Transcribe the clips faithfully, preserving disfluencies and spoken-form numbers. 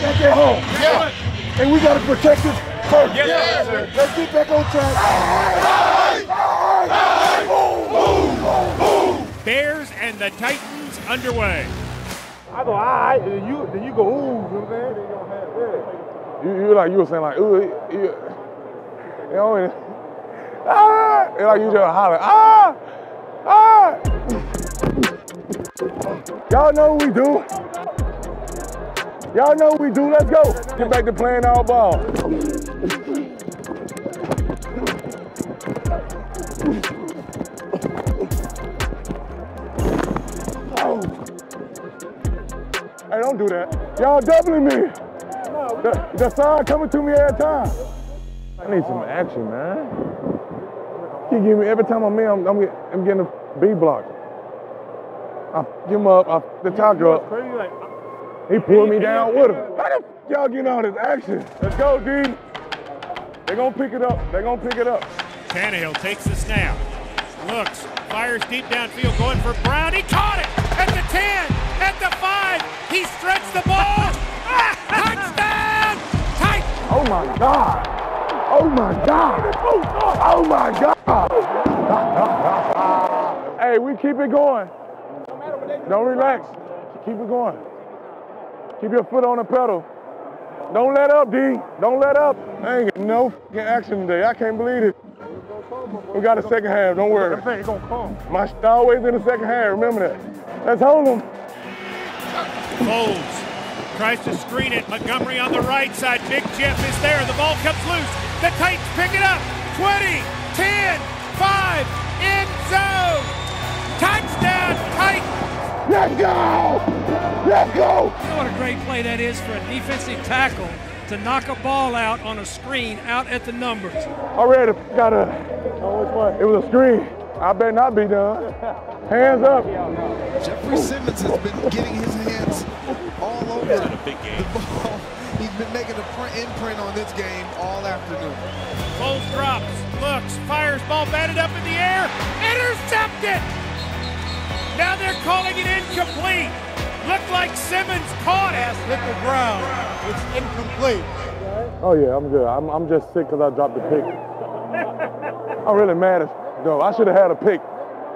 back at home. Yeah. And we got to protect it first. Yes, yes, sir. Let's get back on track. All right. All right. All right. Move, move, move. Bears and the Titans underway. I go, all right, and then you, then you go, ooh, you know what I'm saying? You, you like you were saying like ooh, you, you know what I mean? Ah, and like you just holler ah, ah. Y'all know what we do. Y'all know what we do. Let's go. Get back to playing our ball. Oh. Hey, don't do that. Y'all doubling me. The, the side coming to me every time. I need some action, man. You give me every time I'm in, I'm, I'm, get, I'm getting a B block. I give him up, I the top go up. Crazy, like, he pulled me down with him. How the f y'all getting all this action? Let's go, D. They're gonna pick it up. They're gonna pick it up. Tannehill takes the snap. Looks, fires deep downfield, going for Brown. He caught it at the ten, at the five. He stretched the ball. Touchdown, tight! Oh my God! Oh my God! Oh my God! Hey, we keep it going. Don't relax. Keep it going. Keep your foot on the pedal. Don't let up, D. Don't let up. I ain't got no fucking action today. I can't believe it. We got a second half. Don't worry. My shit always in the second half. Remember that. Let's hold them. Bowles tries to screen it. Montgomery on the right side. Big Jeff is there. The ball comes loose. The Titans pick it up. twenty, ten, five, end zone. Touchdown, Titans. Let's go. Let's go. What a great play that is for a defensive tackle to knock a ball out on a screen out at the numbers. Already got a, it was a screen. I better not be done. Hands up. Jeffrey Simmons has been getting his hands all over in a big game. The ball. He's been making an imprint on this game all afternoon. Bowles drops, looks, fires, ball batted up in the air, intercepted! Now they're calling it incomplete. Looked like Simmons caught it. Hit the ground. It's incomplete. Oh yeah, I'm good. I'm, I'm just sick because I dropped the pick. I'm really mad as no, I should have had a pick.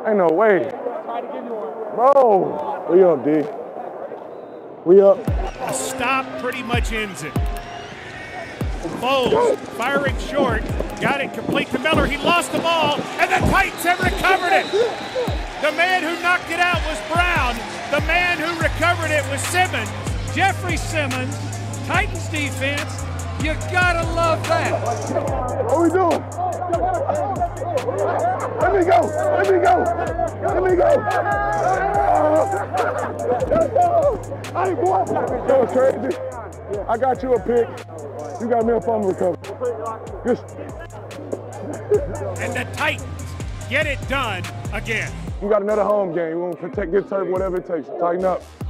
Ain't no way. Bro, we up, D. We up. A stop pretty much ends it. Bowles firing short, got it complete to Miller. He lost the ball, and the Titans have recovered it. The man who knocked it out was Brown. The man who recovered it was Simmons. Jeffrey Simmons, Titans defense. You gotta love that. What we doing? Let me go. Let me go. Let me go. I ain't going. That was crazy. I got you a pick. You got me a fumble recovery. And the Titans get it done again. We got another home game. We're gonna protect this turf, whatever it takes. Tighten up.